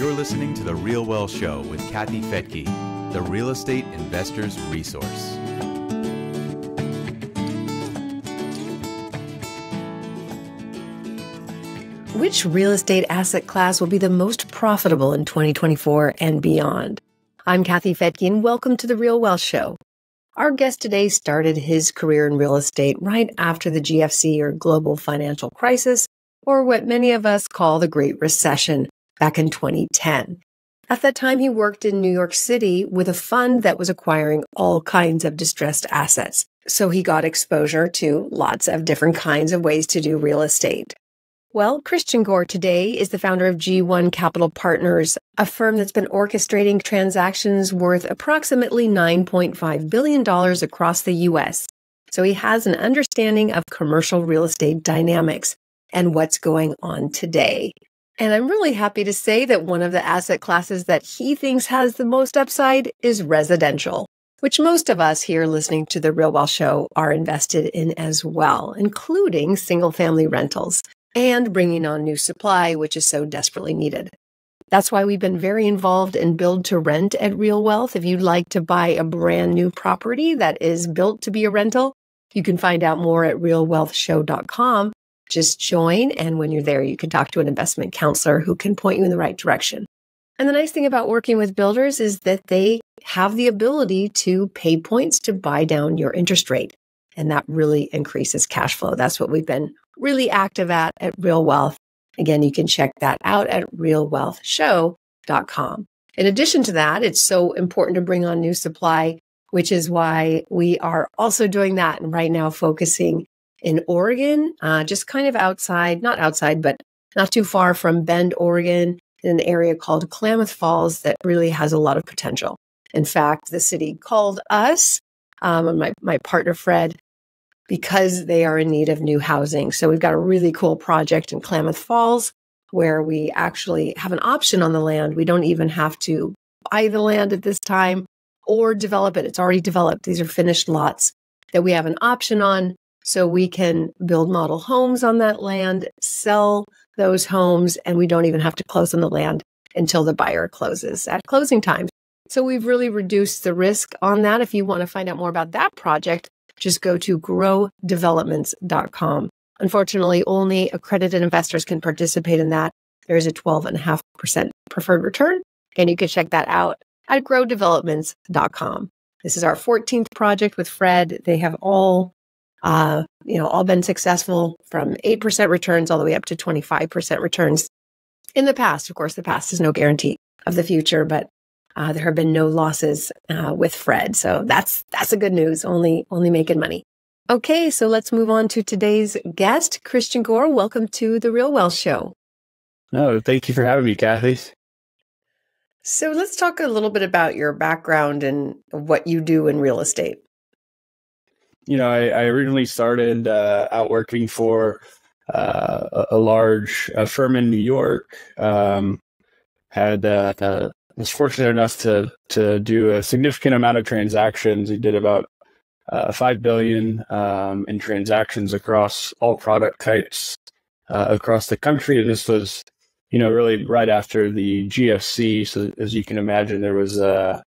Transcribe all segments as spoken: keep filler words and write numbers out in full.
You're listening to The Real Wealth Show with Kathy Fettke, the real estate investor's resource. Which real estate asset class will be the most profitable in twenty twenty-four and beyond? I'm Kathy Fettke, and welcome to The Real Wealth Show. Our guest today started his career in real estate right after the G F C, or Global Financial Crisis, or what many of us call the Great Recession, back in twenty ten. At that time, he worked in New York City with a fund that was acquiring all kinds of distressed assets. So he got exposure to lots of different kinds of ways to do real estate. Well, Christian Gore today is the founder of G one Capital Partners, a firm that's been orchestrating transactions worth approximately nine point five billion dollars across the U S. So he has an understanding of commercial real estate dynamics and what's going on today. And I'm really happy to say that one of the asset classes that he thinks has the most upside is residential, which most of us here listening to The Real Wealth Show are invested in as well, including single-family rentals and bringing on new supply, which is so desperately needed. That's why we've been very involved in build-to-rent at Real Wealth. If you'd like to buy a brand new property that is built to be a rental, you can find out more at real wealth show dot com. Just join, and when you're there, you can talk to an investment counselor who can point you in the right direction. And the nice thing about working with builders is that they have the ability to pay points to buy down your interest rate, and that really increases cash flow. That's what we've been really active at at Real Wealth. Again, you can check that out at real wealth show dot com. In addition to that, it's so important to bring on new supply, which is why we are also doing that, and right now focusing in Oregon, uh, just kind of outside, not outside, but not too far from Bend, Oregon, in an area called Klamath Falls that really has a lot of potential. In fact, the city called us, um, and my, my partner, Fred, because they are in need of new housing. So we've got a really cool project in Klamath Falls where we actually have an option on the land. We don't even have to buy the land at this time or develop it. It's already developed. These are finished lots that we have an option on. So we can build model homes on that land, sell those homes, and we don't even have to close on the land until the buyer closes at closing time. So we've really reduced the risk on that. If you want to find out more about that project, just go to grow developments dot com. Unfortunately, only accredited investors can participate in that. There is a twelve point five percent preferred return, and you can check that out at grow developments dot com. This is our fourteenth project with Fred. They have all Uh, you know, all been successful from eight percent returns all the way up to twenty-five percent returns in the past. Of course, the past is no guarantee of the future, but uh, there have been no losses uh, with Fred. So that's that's the good news, only, only making money. Okay, so let's move on to today's guest, Christian Gore. Welcome to The Real Wealth Show. No, thank you for having me, Kathy. So let's talk a little bit about your background and what you do in real estate. You know, I, I originally started uh, out working for uh, a large uh, firm in New York. Um, had uh, uh, was fortunate enough to to do a significant amount of transactions. We did about uh, five billion um, in transactions across all product types uh, across the country. This was, you know, really right after the G F C. So as you can imagine, there was a uh,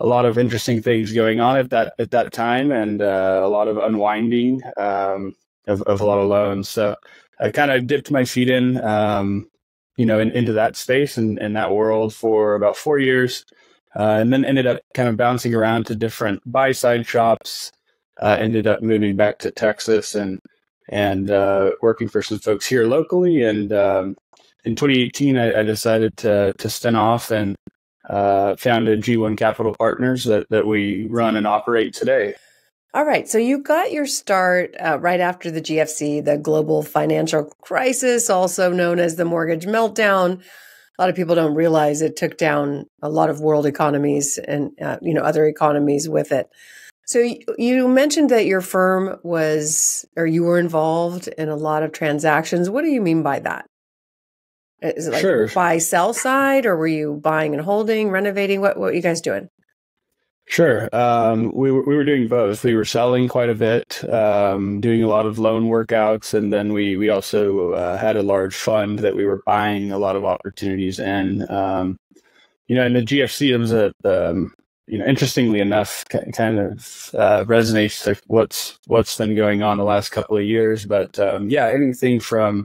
a lot of interesting things going on at that at that time, and uh, a lot of unwinding um, of, of a lot of loans. So I kind of dipped my feet in, um, you know, in, into that space and, and that world for about four years, uh, and then ended up kind of bouncing around to different buy side shops. Uh, ended up moving back to Texas and and uh, working for some folks here locally. And um, in twenty eighteen, I, I decided to to spin off and Uh, founded G one Capital Partners that, that we run and operate today. All right. So you got your start uh, right after the G F C, the global financial crisis, also known as the mortgage meltdown. A lot of people don't realize it took down a lot of world economies and uh, you know, other economies with it. So you, you mentioned that your firm was, or you were involved in a lot of transactions. What do you mean by that? Is it like sure. buy, sell side, or were you buying and holding, renovating? What, what were you guys doing? Sure. Um, we, were, we were doing both. We were selling quite a bit, um, doing a lot of loan workouts. And then we, we also uh, had a large fund that we were buying a lot of opportunities in. Um, you know, in the G F C, it was a, um, you know, interestingly enough, kind of uh, resonates with what's, what's been going on the last couple of years. But um, yeah, anything from,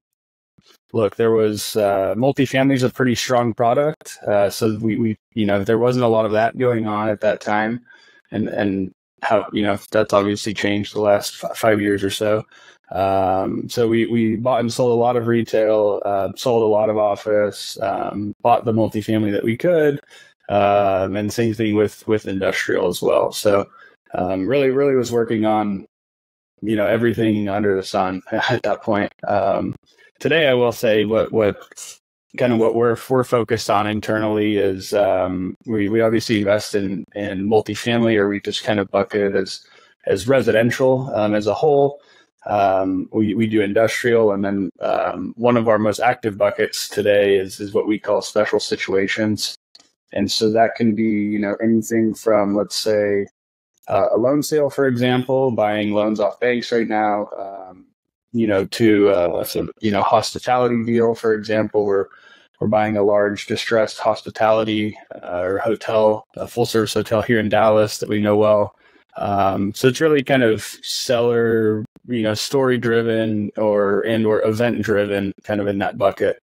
look, there was uh, multifamily is a pretty strong product, uh, so we, we, you know, there wasn't a lot of that going on at that time, and and how you know that's obviously changed the last f five years or so. Um, so we we bought and sold a lot of retail, uh, sold a lot of office, um, bought the multifamily that we could, um, and same thing with with industrial as well. So um, really, really was working on, you know, everything under the sun at that point. Um, Today, I will say what what kind of what we're we're focused on internally is um, we we obviously invest in in multifamily, or we just kind of bucket it as as residential um, as a whole. Um, we we do industrial, and then um, one of our most active buckets today is is what we call special situations, and so that can be you know anything from, let's say, uh, a loan sale, for example, buying loans off banks right now. Um, you know, to, uh, some, you know, hospitality deal, for example, we're, we're buying a large distressed hospitality uh, or hotel, a full service hotel here in Dallas that we know well. Um, so it's really kind of seller, you know, story driven or, and or event driven kind of in that bucket.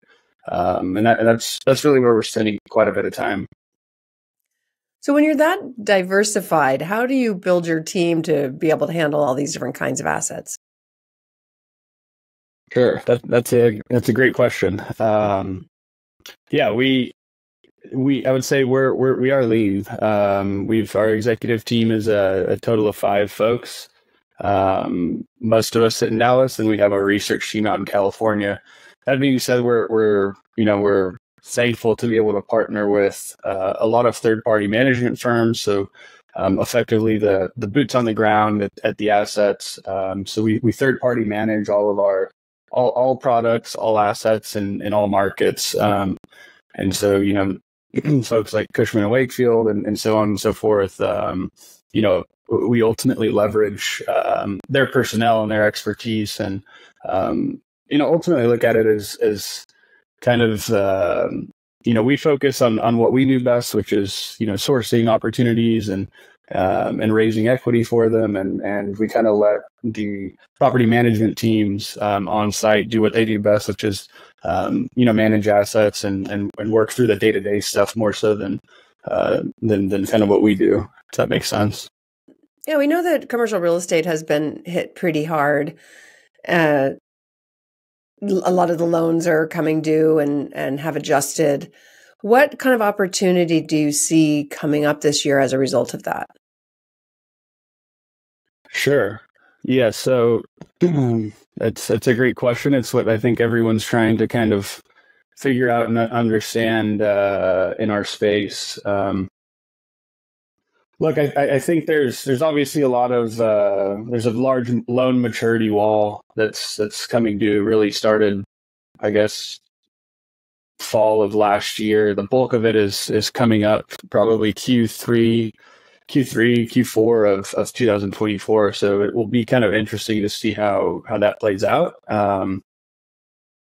Um, and, that, and that's, that's really where we're spending quite a bit of time. So when you're that diversified, how do you build your team to be able to handle all these different kinds of assets? Sure. That, that's a that's a great question. Um, yeah, we we I would say we're, we're we are lean. Um, we've our executive team is a, a total of five folks. Um, most of us sit in Dallas, and we have our research team out in California. That being said, we're we're you know we're thankful to be able to partner with uh, a lot of third party management firms. So um, effectively, the the boots on the ground at, at the assets. Um, so we we third party manage all of our All, all products, all assets, and in all markets. Um, and so, you know, folks like Cushman and Wakefield and, and so on and so forth, um, you know, we ultimately leverage um, their personnel and their expertise and, um, you know, ultimately look at it as, as kind of, uh, you know, we focus on, on what we do best, which is, you know, sourcing opportunities and, Um, and raising equity for them, and and we kind of let the property management teams um, on site do what they do best, which is um, you know manage assets and, and and work through the day to day stuff more so than uh, than than kind of what we do. Does that make sense? Yeah, we know that commercial real estate has been hit pretty hard. Uh, a lot of the loans are coming due and and have adjusted. What kind of opportunity do you see coming up this year as a result of that? Sure. Yeah. So it's, it's a great question. It's what I think everyone's trying to kind of figure out and understand uh, in our space. Um, look, I, I think there's there's obviously a lot of uh, there's a large loan maturity wall that's that's coming due. Really started, I guess, fall of last year. The bulk of it is is coming up probably Q three, Q four of, of two thousand twenty-four. So it will be kind of interesting to see how, how that plays out. Um,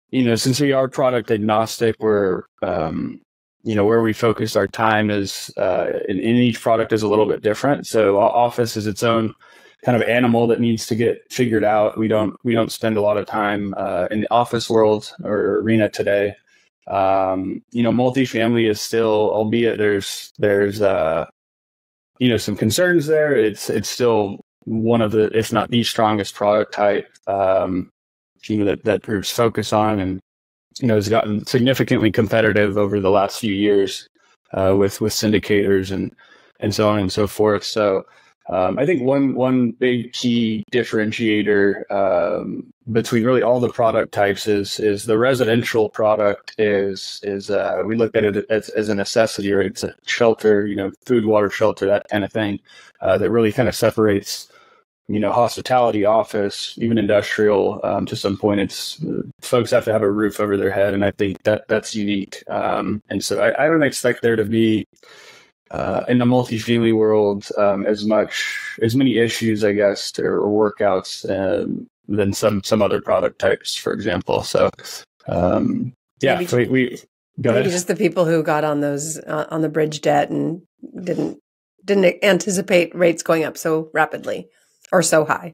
you know, since we are product agnostic, we're, um, you know, where we focus our time is uh, in, in each product is a little bit different. So office is its own kind of animal that needs to get figured out. We don't, we don't spend a lot of time uh, in the office world or arena today. Um, you know, multifamily is still, albeit there's, there's, uh, you know, some concerns there. It's, it's still one of the, if not the strongest product type, um, you know, that, that groups focus on and, you know, has gotten significantly competitive over the last few years, uh, with, with syndicators and, and so on and so forth. So, um, I think one, one big key differentiator, um, between really all the product types is is the residential product is is uh we look at it as, as a necessity, or it's a shelter, you know food, water, shelter, that kind of thing, uh that really kind of separates you know hospitality, office, even industrial. Um to some point, it's uh, folks have to have a roof over their head, and I think that that's unique. Um and so i, I don't expect there to be uh, in the multifamily world um, as much, as many issues, I guess, or workouts um, than some some other product types, for example. So, um, yeah, maybe, so we, we go maybe ahead. Just the people who got on those uh, on the bridge debt and didn't didn't anticipate rates going up so rapidly or so high.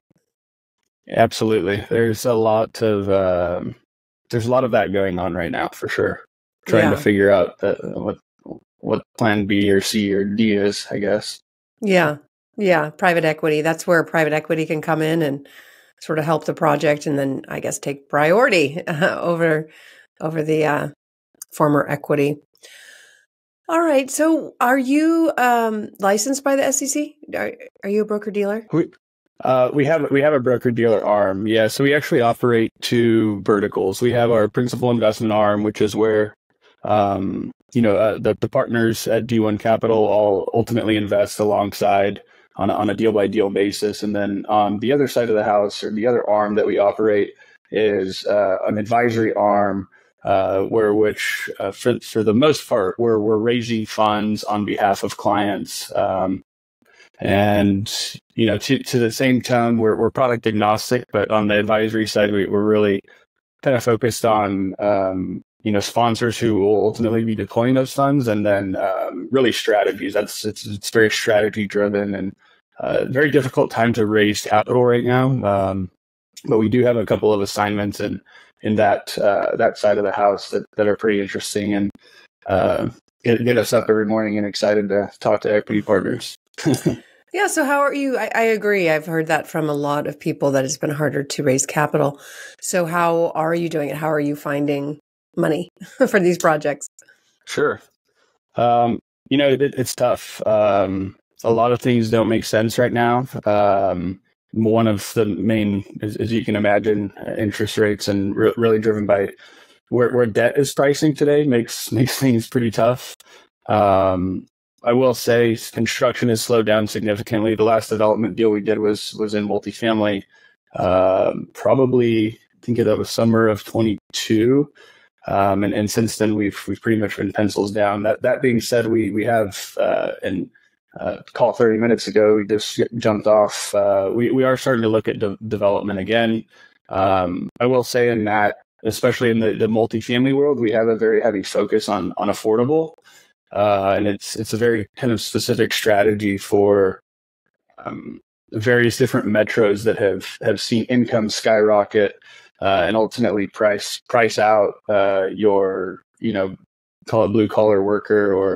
Absolutely, there's a lot of uh, there's a lot of that going on right now for sure. Trying yeah. to figure out uh, what what plan B or C or D is, I guess. Yeah, yeah. Private equity. That's where private equity can come in and sort of help the project, and then I guess take priority uh, over over the uh, former equity. All right. So, are you um, licensed by the S E C? Are, are you a broker dealer? We uh, we have we have a broker dealer arm. Yeah. So we actually operate two verticals. We have our principal investment arm, which is where um, you know uh, the the partners at G one Capital all ultimately invest alongside on a, on a deal by deal basis, and then on the other side of the house or the other arm that we operate is uh, an advisory arm. Uh, where which uh, for for the most part, where we're raising funds on behalf of clients, um, and you know, to to the same time, we're we're product agnostic, but on the advisory side, we, we're really kind of focused on um, you know sponsors who will ultimately be deploying those funds, and then um, really strategies. That's it's it's very strategy driven and uh, very difficult time to raise capital right now. Um, but we do have a couple of assignments and. in that uh, that side of the house that, that are pretty interesting and uh, get, get us up every morning and excited to talk to equity partners. Yeah, so how are you? I, I agree. I've heard that from a lot of people that it's been harder to raise capital. So how are you doing it? How are you finding money for these projects? Sure. Um, you know, it, it's tough. Um, a lot of things don't make sense right now. Um One of the main, as, as you can imagine, interest rates and re really driven by where, where debt is pricing today makes makes things pretty tough. Um, I will say construction has slowed down significantly. The last development deal we did was was in multifamily, um, probably I think that was summer of twenty-two, um, and and since then we've we've pretty much been pencils down. That that being said, we we have uh, an Uh, call thirty minutes ago, we just jumped off. Uh, we, we are starting to look at de development again. Um, I will say in that, especially in the, the multifamily world, we have a very heavy focus on, on affordable. Uh, and it's, it's a very kind of specific strategy for um, various different metros that have, have seen income skyrocket uh, and ultimately price, price out uh, your, you know, call it blue collar worker or,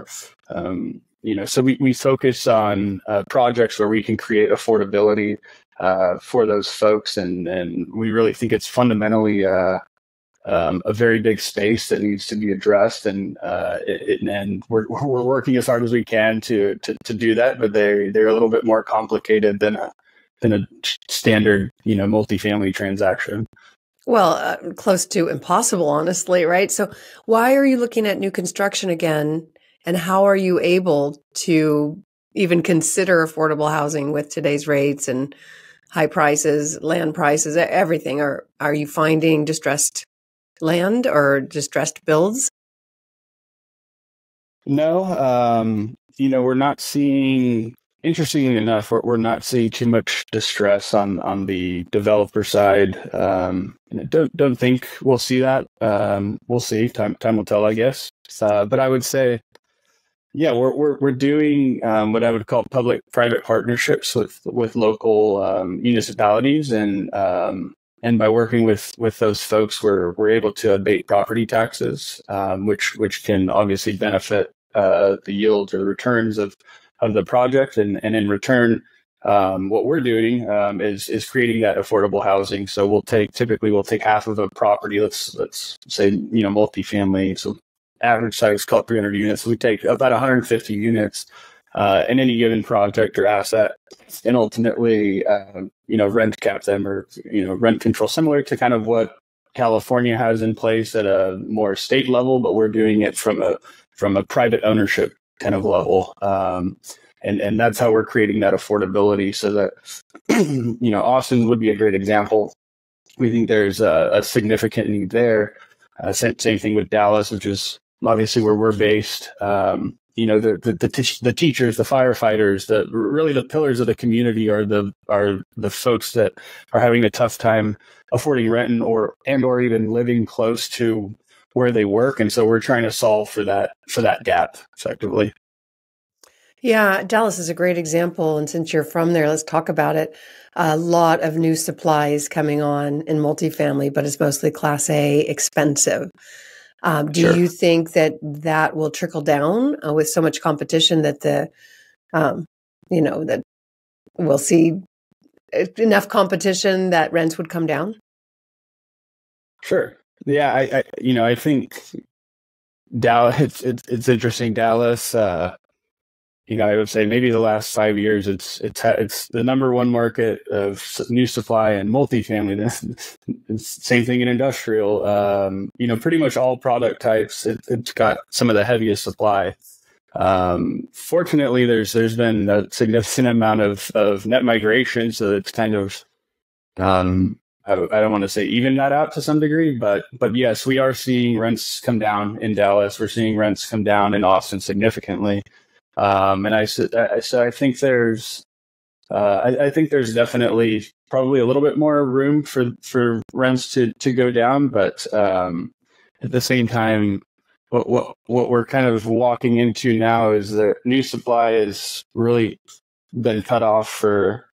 um, You know, so we, we focus on uh, projects where we can create affordability uh, for those folks. And, and we really think it's fundamentally uh, um, a very big space that needs to be addressed. And uh, it, and we're, we're working as hard as we can to, to, to do that. But they, they're a little bit more complicated than a, than a standard, you know, multifamily transaction. Well, uh, close to impossible, honestly, right? So why are you looking at new construction again? And how are you able to even consider affordable housing with today's rates and high prices, land prices, everything? Are, are you finding distressed land or distressed builds? No, um, you know, we're not seeing, interestingly enough, we're, we're not seeing too much distress on, on the developer side. Um, don't, don't think we'll see that. Um, we'll see. Time, time will tell, I guess. Uh, but I would say, yeah, we're we're we're doing um, what I would call public-private partnerships with with local um, municipalities, and um, and by working with with those folks, we're we're able to abate property taxes, um, which which can obviously benefit uh, the yields or the returns of of the project, and and in return, um, what we're doing um, is is creating that affordable housing. So we'll take typically we'll take half of a property. Let's let's say you know multifamily. So average size called three hundred units. We take about one hundred fifty units uh, in any given project or asset, and ultimately, uh, you know, rent cap them or you know rent control, similar to kind of what California has in place at a more state level, but we're doing it from a from a private ownership kind of level, um, and and that's how we're creating that affordability. So that you know, Austin would be a great example. We think there's a, a significant need there. Uh, same, same thing with Dallas, which is obviously where we're based, um, you know, the the, the, the teachers, the firefighters, the really the pillars of the community are the are the folks that are having a tough time affording rent and or and or even living close to where they work. And so we're trying to solve for that for that gap effectively. Yeah, Dallas is a great example. And since you're from there, let's talk about it. A lot of new supplies coming on in multifamily, but it's mostly Class A expensive. Um, do sure. you think that that will trickle down uh, with so much competition that the, um, you know, that we'll see enough competition that rents would come down? Sure. Yeah, I, I you know, I think Dallas, it's, it's, it's interesting. Dallas, uh, you know, I would say maybe the last five years, it's it's it's the number one market of new supply and multifamily. Same thing in industrial. Um, you know, pretty much all product types. It, it's got some of the heaviest supply. Um, fortunately, there's there's been a significant amount of of net migration, so it's kind of um, I, I don't want to say even that out to some degree, but but yes, we are seeing rents come down in Dallas. We're seeing rents come down in Austin significantly. Um, and I so I think there's uh, I, I think there's definitely probably a little bit more room for for rents to to go down, but um, at the same time, what what what we're kind of walking into now is that new supply has really been cut off for,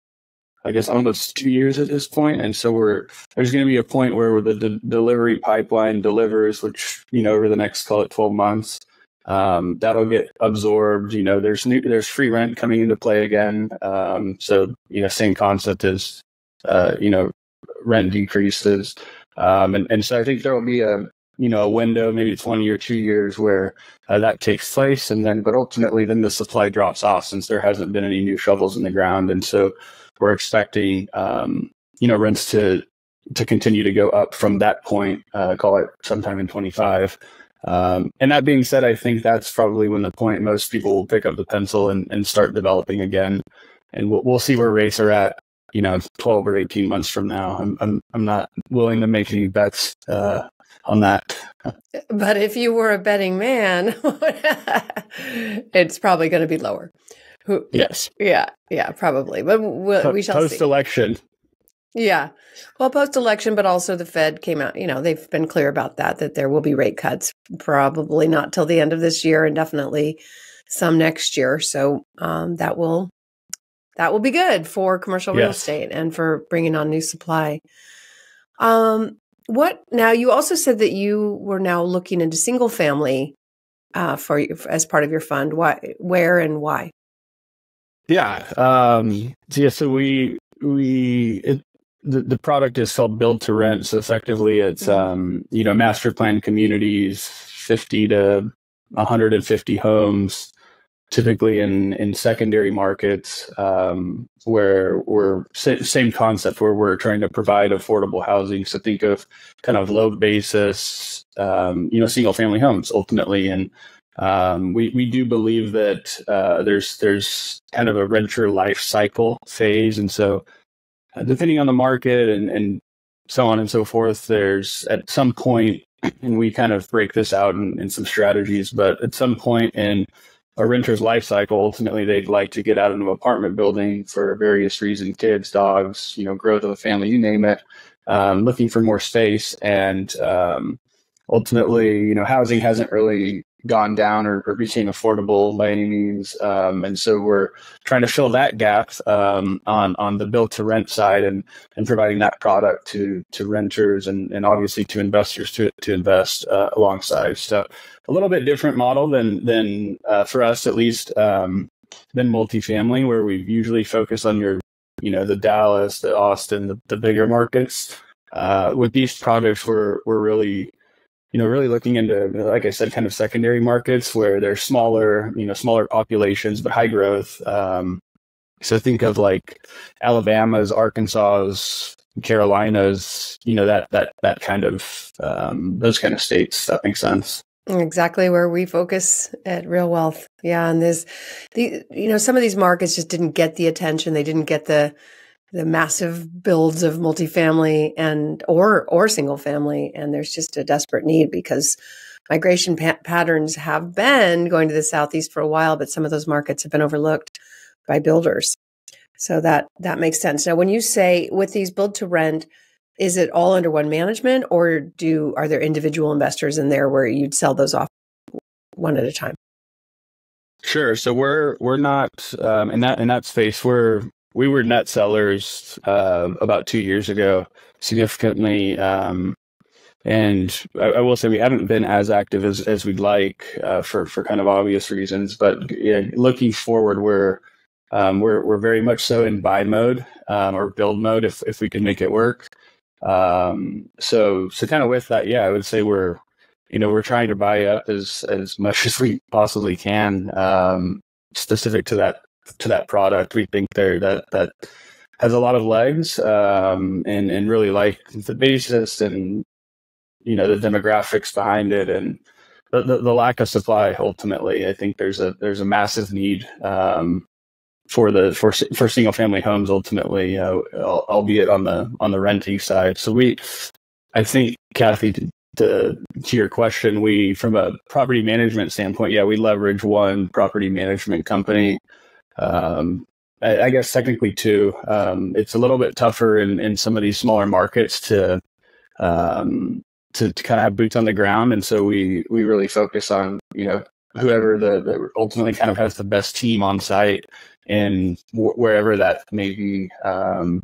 I guess, almost two years at this point, and so we're there's going to be a point where the de delivery pipeline delivers, which you know over the next call it twelve months. Um, that'll get absorbed. You know, there's new, there's free rent coming into play again. Um, so, you know, same concept as, uh, you know, rent decreases. Um, and, and so I think there will be a, you know, a window, maybe it's one year, two years where uh, that takes place. And then, but ultimately then the supply drops off since there hasn't been any new shovels in the ground. And so we're expecting, um, you know, rents to, to continue to go up from that point, uh, call it sometime in twenty-five. Um, and that being said, I think that's probably when the point most people will pick up the pencil and, and start developing again. And we'll, we'll see where rates are at, you know, twelve or eighteen months from now. I'm, I'm, I'm not willing to make any bets, uh, on that. But if you were a betting man, it's probably going to be lower. Who, yes. Yeah. Yeah, probably. But we'll, we shall see. Post-election. Yeah. Well, post-election, but also the Fed came out, you know, they've been clear about that, that there will be rate cuts, probably not till the end of this year and definitely some next year. So um, that will that will be good for commercial real estate and for bringing on new supply. Um, what now, you also said that you were now looking into single family uh, for as part of your fund. Why, where and why? Yeah. Um, so, yeah, so we, we it, The, the product is called Build to Rent. So effectively it's, um, you know, master planned communities, fifty to one hundred fifty homes, typically in, in secondary markets, um, where we're same concept where we're trying to provide affordable housing. So think of kind of low basis, um, you know, single family homes ultimately. And, um, we, we do believe that, uh, there's, there's kind of a renter life cycle phase. And so, depending on the market and, and so on and so forth, there's at some point, and we kind of break this out in, in some strategies, but at some point in a renter's life cycle, ultimately they'd like to get out of an apartment building for various reasons, kids, dogs, you know, growth of a family, you name it, um, looking for more space. And um, ultimately, you know, housing hasn't really gone down or, or became affordable by any means. Um, and so we're trying to fill that gap um, on, on the build to rent side and, and providing that product to, to renters and, and obviously to investors to, to invest uh, alongside. So a little bit different model than, than uh, for us, at least, um, than multifamily, where we usually focus on your, you know, the Dallas, the Austin, the, the bigger markets. Uh, with these products, we're, we're really, you know, really looking into, like I said, kind of secondary markets where they're smaller, you know, smaller populations, but high growth. Um, so think of like Alabama's, Arkansas's, Carolina's, you know, that, that, that kind of, um, those kind of states. That makes sense. Exactly where we focus at Real Wealth. Yeah. And there's the, you know, some of these markets just didn't get the attention. They didn't get the, the massive builds of multifamily and or or single family, and there's just a desperate need because migration pa- patterns have been going to the Southeast for a while, but some of those markets have been overlooked by builders. So that, that makes sense. Now, when you say with these build to rent, is it all under one management, or do are there individual investors in there where you'd sell those off one at a time? Sure. So we're we're not um, in that in that space. We're we were net sellers uh, about two years ago, significantly, um, and I, I will say we haven't been as active as, as we'd like uh, for for kind of obvious reasons. But you know, looking forward, we're um, we're we're very much so in buy mode um, or build mode if if we can make it work. Um, so, so kind of with that, yeah, I would say we're, you know, we're trying to buy up as, as much as we possibly can, um, specific to that, to that product. We think there that, that has a lot of legs, um, and, and really like the basis and, you know, the demographics behind it and the, the, the lack of supply. Ultimately, I think there's a, there's a massive need, um, for the for for single family homes ultimately, uh, albeit on the on the renting side. So we, I think, Kathy, to, to to your question, we from a property management standpoint, yeah, we leverage one property management company. Um, I, I guess technically two. Um, it's a little bit tougher in, in some of these smaller markets to um, to, to kind of have boots on the ground, and so we we really focus on you know. whoever the, the ultimately kind of has the best team on site and wh- wherever that may be. Um,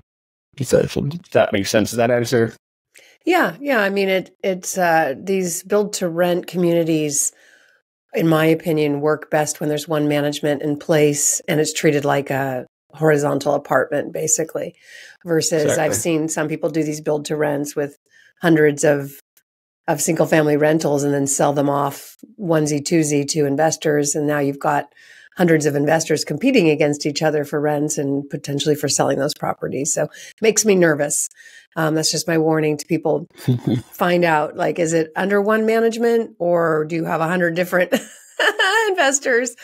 if that, if that makes sense. Does that answer? Yeah. Yeah. I mean, it, it's, uh, these build to rent communities, in my opinion, work best when there's one management in place and it's treated like a horizontal apartment, basically, versus exactly. I've seen some people do these build to rents with hundreds of of single family rentals and then sell them off onesie twosie to investors. And now you've got hundreds of investors competing against each other for rents and potentially for selling those properties. So it makes me nervous. Um, that's just my warning to people. Find out, like, is it under one management or do you have a hundred different investors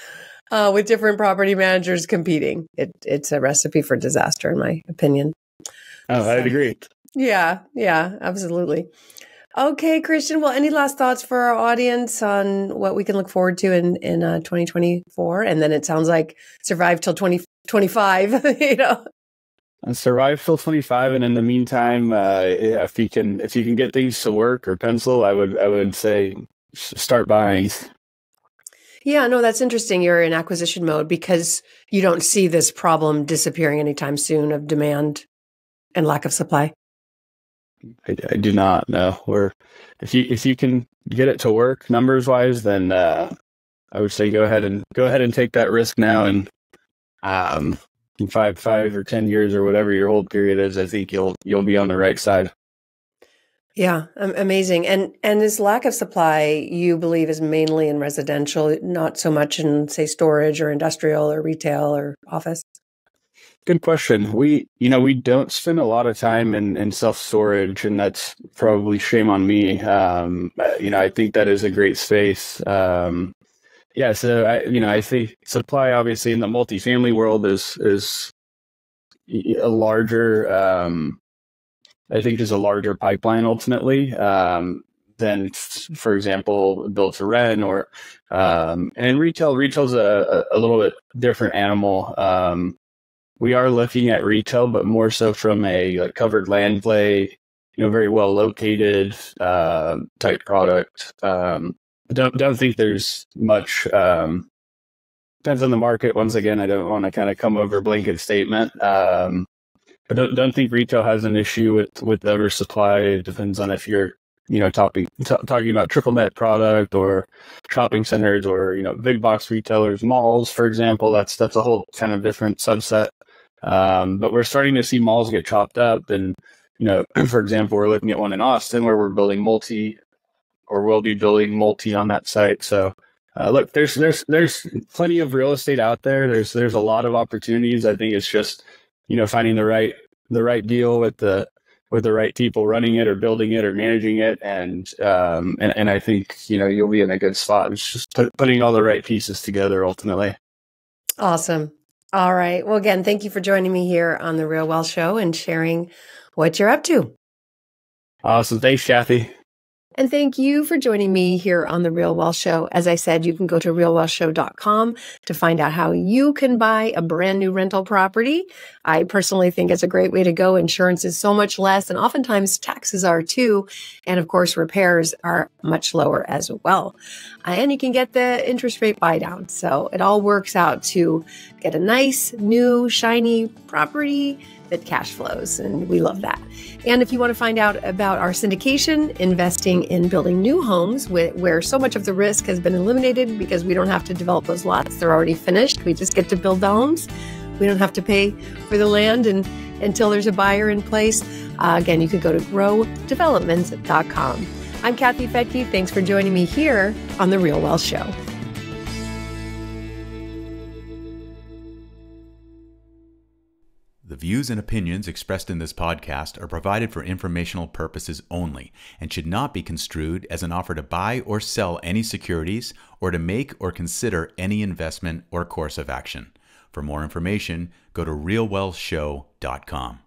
uh, with different property managers competing? It, it's a recipe for disaster, in my opinion. Oh, so, I'd agree. Yeah. Yeah, absolutely. Okay, Christian. Well, any last thoughts for our audience on what we can look forward to in, in uh, twenty twenty-four? And then it sounds like survive till twenty twenty-five, you know? And survive till twenty-five. And in the meantime, uh, yeah, if you can, if you can get things to work or pencil, I would, I would say start buying. Yeah, no, that's interesting. You're in acquisition mode because you don't see this problem disappearing anytime soon of demand and lack of supply. I, I do not know. Or if you if you can get it to work numbers wise, then uh, I would say go ahead and go ahead and take that risk now. And um, in five five or ten years or whatever your hold period is, I think you'll you'll be on the right side. Yeah, amazing. And and this lack of supply, you believe, is mainly in residential, not so much in, say, storage or industrial or retail or office. Good question. We, you know, we don't spend a lot of time in, in self-storage, and that's probably shame on me. Um, you know, I think that is a great space. Um, yeah. So, I, you know, I think supply, obviously, in the multifamily world is, is a larger, um, I think there's a larger pipeline ultimately, um, than, for example, build to rent or, um, and retail, retail's a, a little bit different animal. Um, We are looking at retail, but more so from a like, covered land play, you know, very well located uh, type product. Um, I don't don't think there's much. Um, depends on the market. Once again, I don't want to kind of come over blanket statement, um, but don't don't think retail has an issue with with oversupply. It depends on if you're you know talking t- talking about triple net product or shopping centers or you know big box retailers, malls, for example. That's that's a whole kind of different subset. Um, but we're starting to see malls get chopped up. And, you know, for example, we're looking at one in Austin where we're building multi or will be building multi on that site. So, uh, look, there's, there's, there's plenty of real estate out there. There's, there's a lot of opportunities. I think it's just, you know, finding the right, the right deal with the, with the right people running it or building it or managing it. And, um, and, and I think, you know, you'll be in a good spot. It's just put, putting all the right pieces together ultimately. Awesome. All right. Well, again, thank you for joining me here on The Real Wealth Show and sharing what you're up to. Awesome. Thanks, Kathy. And thank you for joining me here on the Real Wealth Show. As I said, you can go to real wealth show dot com to find out how you can buy a brand new rental property. I personally think it's a great way to go. Insurance is so much less, and oftentimes taxes are too. And of course, repairs are much lower as well. And you can get the interest rate buy down. So it all works out to get a nice, new, shiny property that cash flows, and we love that. And if you want to find out about our syndication, investing in building new homes where so much of the risk has been eliminated because we don't have to develop those lots, they're already finished. We just get to build the homes. We don't have to pay for the land and until there's a buyer in place. Uh, again, you could go to grow developments dot com. I'm Kathy Fettke. Thanks for joining me here on The Real Wealth Show. The views and opinions expressed in this podcast are provided for informational purposes only and should not be construed as an offer to buy or sell any securities or to make or consider any investment or course of action. For more information, go to real wealth show dot com.